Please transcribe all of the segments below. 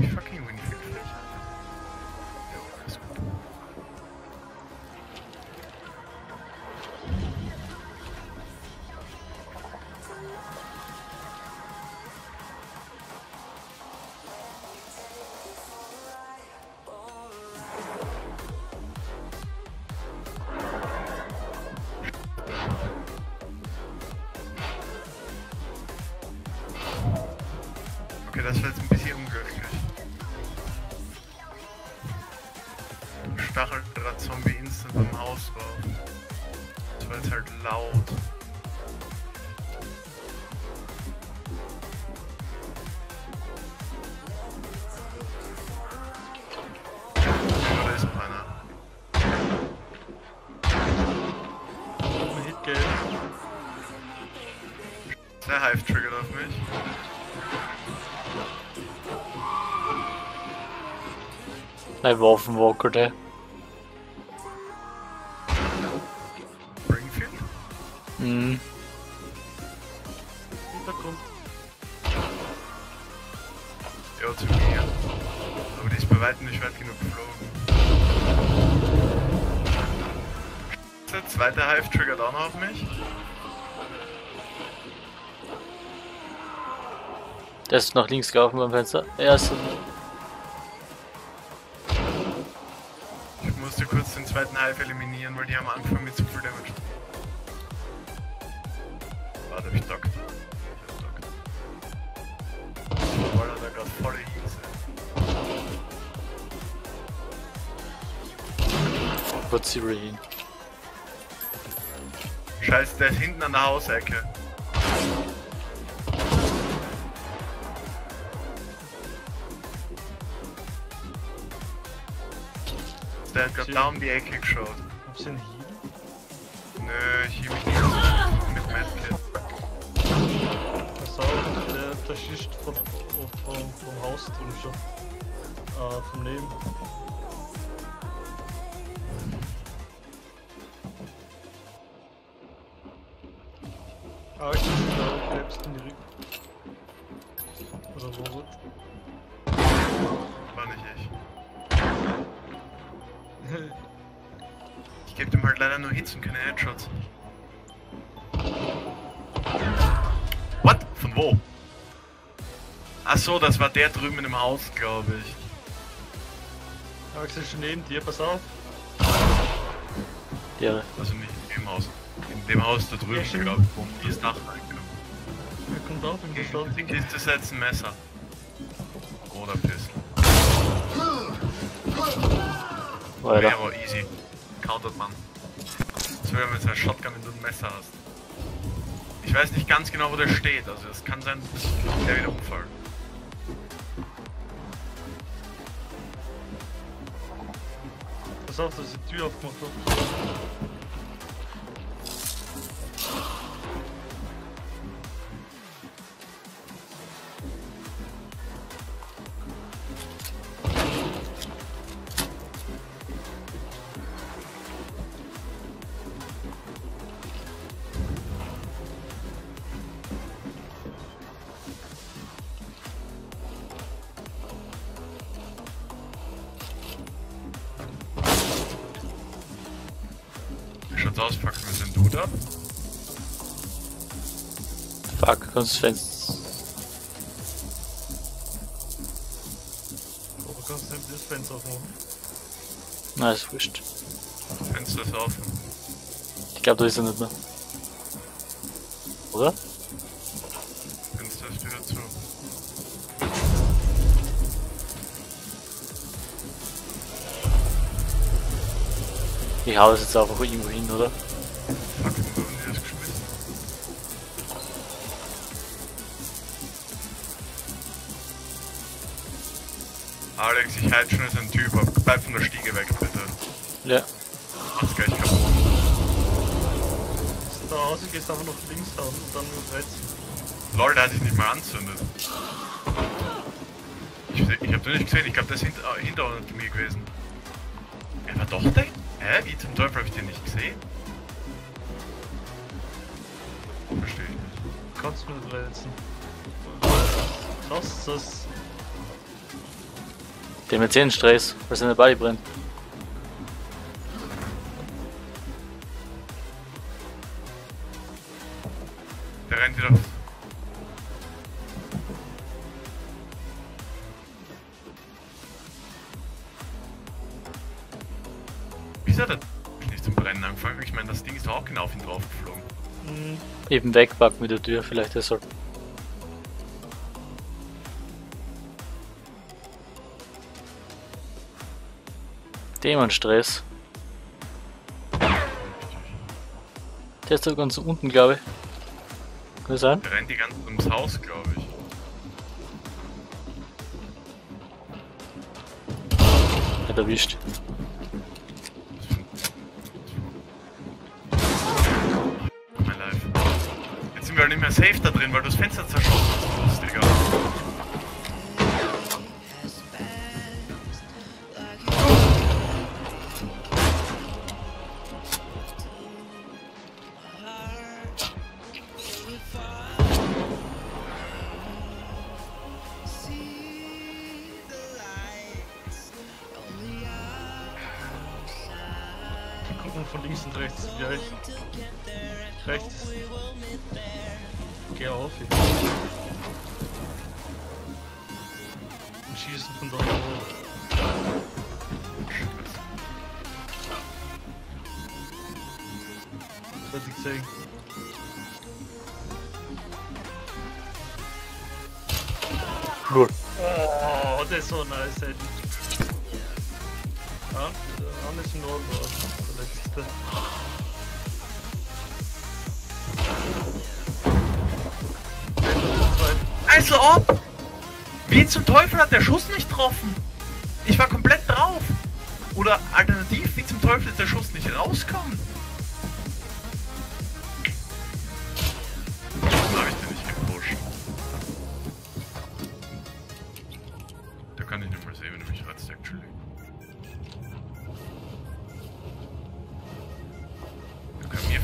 Ich fucking Winfield vielleicht. Ja, alles gut. Okay, das war jetzt ein bisschen unglücklich. Stacheldraht-Zombie instant beim Hausbau. Das war jetzt halt laut. Nein, Waffen wackerte. Springfield? Mhm. Hintergrund. Ja, zu mir. Aber die ist bei weitem nicht weit genug geflogen. Der zweite Hive triggert auch noch auf mich. Der ist nach links gelaufen beim Fenster. Er ist. Ich musste kurz den zweiten Hive eliminieren, weil die haben angefangen mit zu viel Damage. Warte, hab ich dockt. Ich wollte da gerade volle Heals. Wird sie rein. Scheiße, der ist hinten an der Hausecke. Der hat gerade da um die Ecke geschaut. Hab's denn hier? Nö, ich hieb mich nicht mit Medkit. Pass auf, der schießt vom Haus drüben schon. Vom Leben. Ah, ich bin da klebst in die Rücken. Oder so. War nicht ich. Ich geb dem halt leider nur Hits und keine Headshots. What? Von wo? Achso, das war der drüben in dem Haus, glaube ich. Aber ich bin schon neben dir, pass auf. Ja. Also nicht in dem Haus. In dem Haus da drüben, ja, glaube ich. Die ist Dach reingenommen. Er kommt auf in die Stadt. Die Kiste ist jetzt ein Messer. Oder Pistol. Vero, easy. Countert man. Das wäre, wenn du eine Shotgun mit einem Messer hast. Ich weiß nicht ganz genau, wo der steht, also es kann sein, dass der wieder umfällt. Pass auf, dass die Tür aufgemacht hat. Auspacken, was denn du da? Fuck, kannst du das Fenster. Warum kannst du das Fenster aufmachen? Na, ist wurscht. Das Fenster ist offen. Ich glaube, da ist er nicht mehr. Oder? Das Fenster ist wieder zu. Ich hau das jetzt einfach irgendwo hin, oder? Fuck, wo haben die das geschmissen? Alex, ich halte schon als ein Typ ab. Bleib von der Stiege weg, bitte. Ja. Mach's gleich kaputt. Da raus, du gehst einfach noch links raus und dann nur rechts. Lol, der hat sich nicht mal anzündet. Ich hab den nicht gesehen, ich glaub, der ist hinter mir gewesen. Er war doch der? Hä? Wie zum Teufel hab ich den nicht gesehen? Verstehe ich nicht. Kannst du mir das reinsetzen? Lass das! Die haben jetzt 10 Strays, was in der Body brennt. Der rennt wieder. Wieso hat er nicht zum Brennen angefangen? Ich meine, das Ding ist doch auch genau auf ihn drauf geflogen. Mhm. Eben wegpacken mit der Tür, vielleicht deshalb. Dämonstress. Der ist doch ganz unten, glaube ich. Kann das sein? Der rennt die ganze ums Haus, glaube ich. Hat erwischt. Mein Leib. Jetzt sind wir halt nicht mehr safe da drin, weil du das Fenster zerschossen hast, Digga. Von links und rechts, ja, rechts. Geh auf jetzt. Und schießen von da oben. Das hat sich gezeigt. Gut. Oh, das ist so nice, ey. Ja, der Arm ist in Ordnung, der letzte. Also ob! Wie zum Teufel hat der Schuss nicht getroffen? Ich war komplett drauf! Oder alternativ, wie zum Teufel ist der Schuss nicht rausgekommen? Warum hab ich den nicht gepusht? Da kann ich nicht mehr sehen, wenn du mich reizt, actually.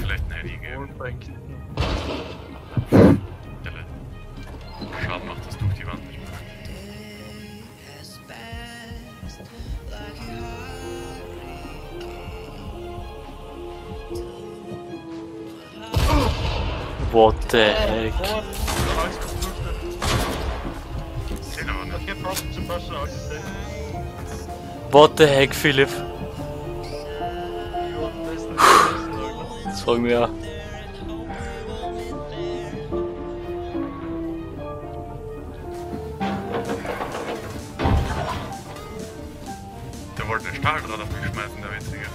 Vielleicht ein Handy geben. Schaden macht das durch die Wand nicht mehr. What the heck? What the heck, Philipp? Folgen wir. Der wollte den Stahldraht auf mich schmeißen, der Witzige.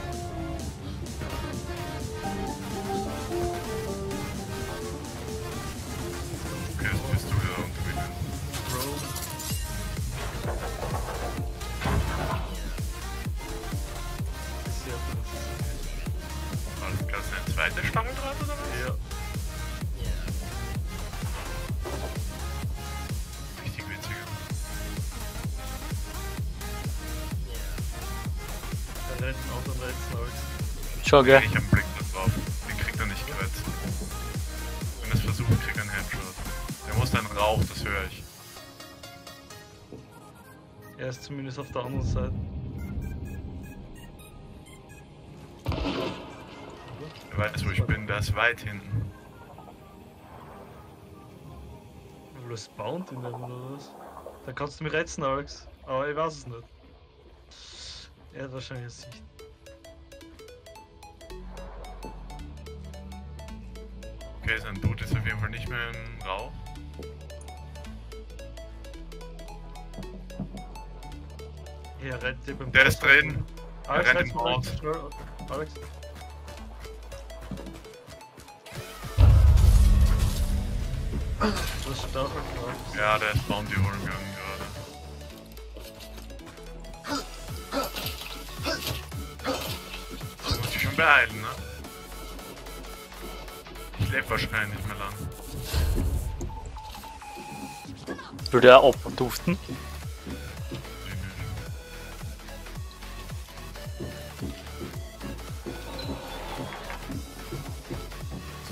Okay, jetzt bist du wieder unterwegs. Alles klar, ist eine zweite Stange drauf oder was? Ja. Richtig witzig. Dann retten auch und retten aus. Schau, gell? Ich hab einen Blick da drauf. Den kriegt er nicht gerettet. Wenn er es versucht, kriegt er einen Headshot. Der muss dann Rauch, das höre ich. Er ist zumindest auf der anderen Seite. Ich weiß, wo ich bin, da ist weit hinten. Du hast Bound in der Runde oder was? Da kannst du mich retzen, Alex. Aber ich weiß es nicht. Er hat wahrscheinlich Sicht. Okay, sein Dude ist auf jeden Fall nicht mehr im Rauch. Er rennt dir beim Der ist drin. Er rennt im Ort. Alex. Das ist dafür klar. Ja, der ist Bounty holen gegangen gerade. Das muss ich schon beeilen, ne? Ich lebe wahrscheinlich nicht mehr lang. Würde er auch duften?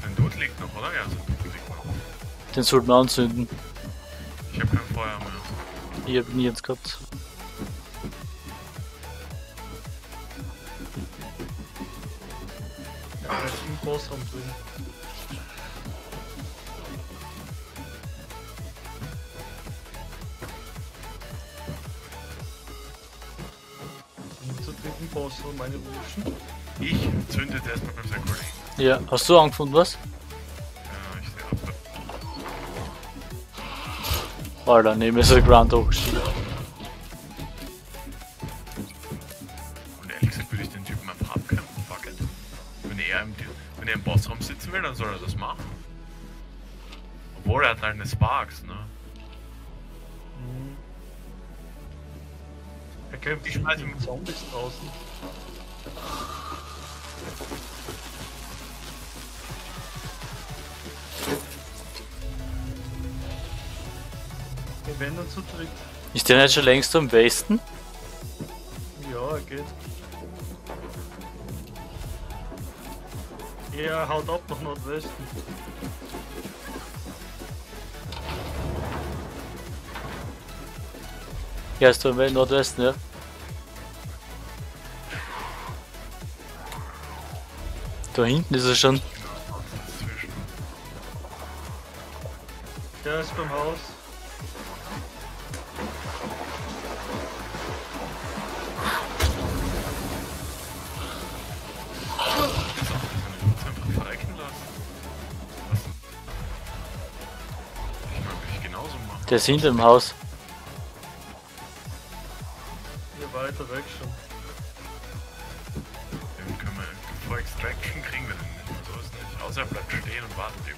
Sein Dude liegt noch, oder? Ja, sein Dude liegt noch. Den sollten wir anzünden. Ich hab kein Feuer mehr. Ich hab nie eins gehabt. groß rumtun. Meine Ruschen. Ich zünde das erstmal beim Sekundär. Ja, hast du angefunden, was? Ja, ich seh ab. Alter, neben ist der Grand hochgestiegen. Und ehrlich gesagt würde ich den Typen einfach abkämpfen, fuck it. Wenn er im Bossraum sitzen will, dann soll er das machen. Obwohl er hat halt eine Sparks, ne? Ich schmeiße mit Zombies draußen. Wir werden uns zu dritt. Ist der nicht schon längst am Westen? Ja, er geht. Er haut ab nach Nordwesten. Ja, ist doch im Nordwesten, ja. Da hinten ist er schon. Der ist beim Haus. Der ist hinter dem Haus. Hier weiter weg schon. Extraction kriegen wir denn nicht, so ist nicht. Außer er bleibt stehen und wartet irgendwo.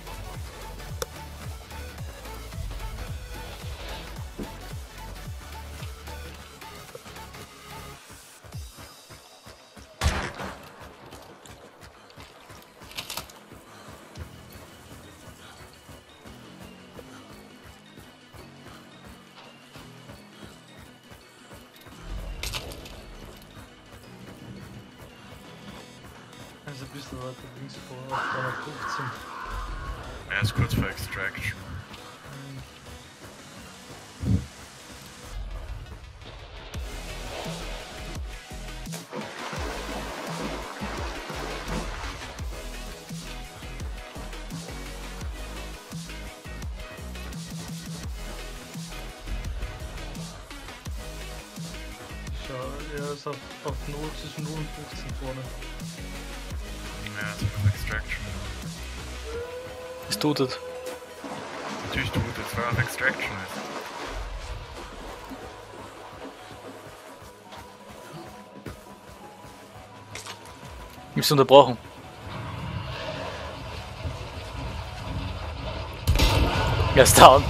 Ein bisschen weiter links vor, auf 315. Er ist kurz vor Extraction. Schau, er ist auf 0 zwischen 0 und 15 vorne. Ja, das ist Extraction. Es tut es. Natürlich tut es, weil er auf Extraction ist. Ich hab's unterbrochen. Er ist down.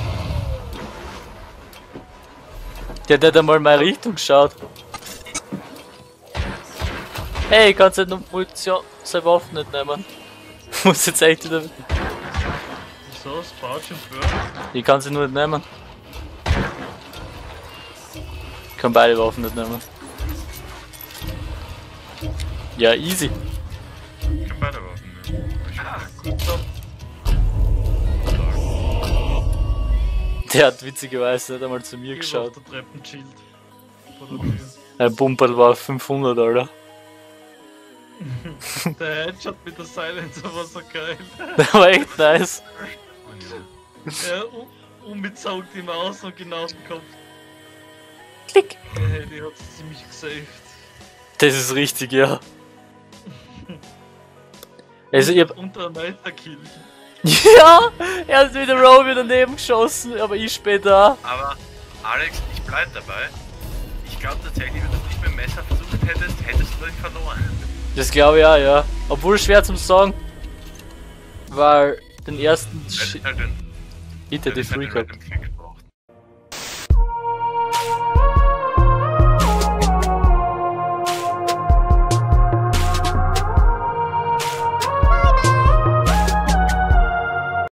Der hat einmal in meine Richtung geschaut. Hey, ich kann's nicht nur Munition. Seine Waffen nicht nehmen. Muss jetzt echt wieder. Wieso? Sparch und Burn? Ich kann sie nur nicht nehmen. Ich kann beide Waffen nicht nehmen. Ja, easy. Ich kann beide Waffen nehmen. Der hat witzigerweise nicht einmal zu mir geschaut. Ein Bumperl war auf 500, Alter. Der Headshot mit der Silencer war so geil. Der war echt nice. Er umzaugt ihm aus und genau auf den Kopf. Klick! Hey, die hat's ziemlich gesaved. Das ist richtig, ja. Also ihr habt unter einem Meisterkill. Ja! Er hat mit dem Roll wieder daneben geschossen, aber ich später. Aber Alex, ich bleib dabei. Ich glaube tatsächlich, wenn du es nicht mit dem Messer versucht hättest, hättest du dich verloren. Das glaube ich auch, ja. Obwohl schwer zum sagen, weil den ersten. Bitte die Free Cup.